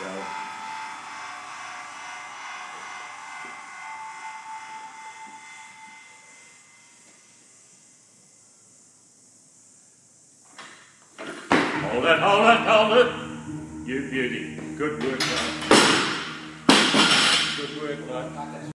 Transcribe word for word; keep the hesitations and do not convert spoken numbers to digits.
So. Hold it, hold it, hold it! You beauty. Good work, lad. Good work, lad.